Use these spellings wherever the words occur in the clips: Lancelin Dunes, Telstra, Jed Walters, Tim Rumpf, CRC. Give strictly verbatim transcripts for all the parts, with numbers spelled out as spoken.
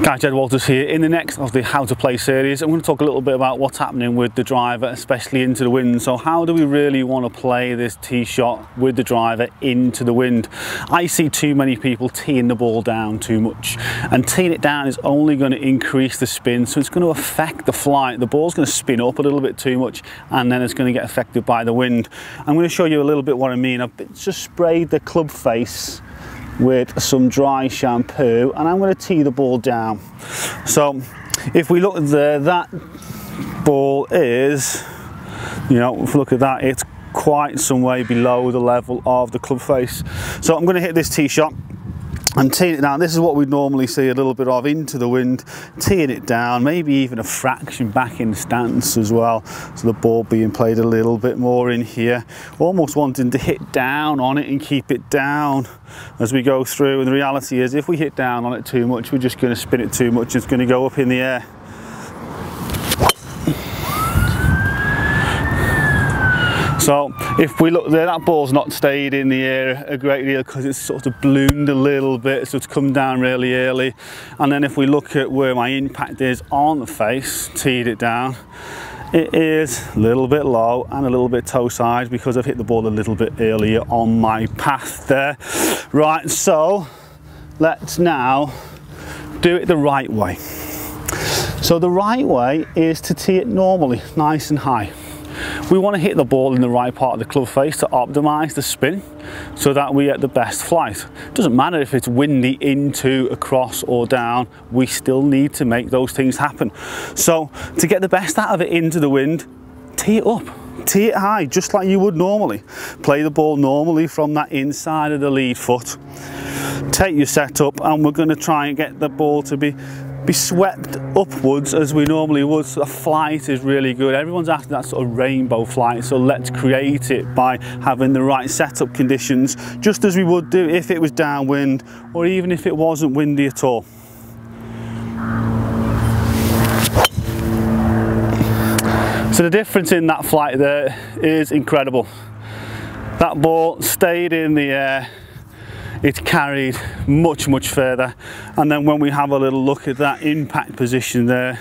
Guys, Jed Walters here. In the next of the How to Play series, I'm going to talk a little bit about what's happening with the driver, especially into the wind. So how do we really want to play this tee shot with the driver into the wind? I see too many people teeing the ball down too much, and teeing it down is only going to increase the spin, so it's going to affect the flight. The ball's going to spin up a little bit too much, and then it's going to get affected by the wind. I'm going to show you a little bit what I mean. I've just sprayed the club face with some dry shampoo, and I'm going to tee the ball down. So if we look there, that ball is, you know, if we look at that, it's quite some way below the level of the club face. So I'm going to hit this tee shot and teeing it down. This is what we'd normally see a little bit of into the wind, teeing it down, maybe even a fraction back in stance as well, so the ball being played a little bit more in here, almost wanting to hit down on it and keep it down as we go through. And the reality is, if we hit down on it too much, we're just going to spin it too much. It's going to go up in the air. So if we look there, that ball's not stayed in the air a great deal because it's sort of ballooned a little bit, so it's come down really early. And then if we look at where my impact is on the face, teed it down, it is a little bit low and a little bit toe side because I've hit the ball a little bit earlier on my path there. Right, so let's now do it the right way. So the right way is to tee it normally, nice and high. We want to hit the ball in the right part of the club face to optimize the spin so that we get the best flight. It doesn't matter if it's windy into, across or down, we still need to make those things happen. So to get the best out of it into the wind, tee it up, tee it high, just like you would normally. Play the ball normally from that inside of the lead foot. Take your set up, and we're going to try and get the ball to be be swept upwards as we normally would, so the flight is really good. Everyone's after that sort of rainbow flight, so let's create it by having the right setup conditions, just as we would do if it was downwind or even if it wasn't windy at all. So the difference in that flight there is incredible. That ball stayed in the air, it's carried much much further, and then when we have a little look at that impact position there,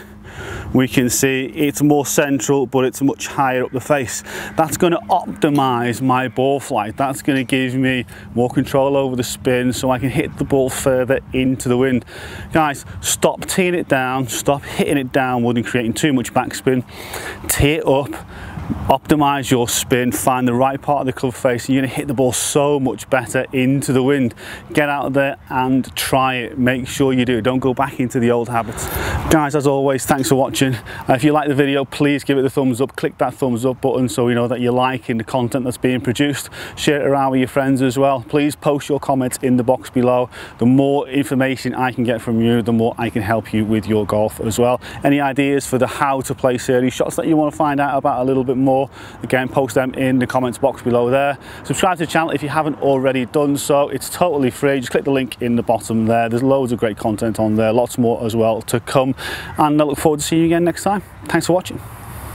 we can see it's more central, but it's much higher up the face. That's going to optimize my ball flight. That's going to give me more control over the spin, so I can hit the ball further into the wind. Guys, stop teeing it down, stop hitting it downward and creating too much backspin. Tee it up, optimize your spin, find the right part of the club face, and you're going to hit the ball so much better into the wind. Get out there and try it. Make sure you do. Don't go back into the old habits. Guys, as always, thanks for watching. If you like the video, please give it a thumbs up. Click that thumbs up button so we know that you're liking the content that's being produced. Share it around with your friends as well. Please post your comments in the box below. The more information I can get from you, the more I can help you with your golf as well. Any ideas for the How to Play series, shots that you want to find out about a little bit more, again, post them in the comments box below there. Subscribe to the channel if you haven't already done so. It's totally free. Just click the link in the bottom there. There's loads of great content on there, lots more as well to come, and I look forward to seeing you again next time. Thanks for watching.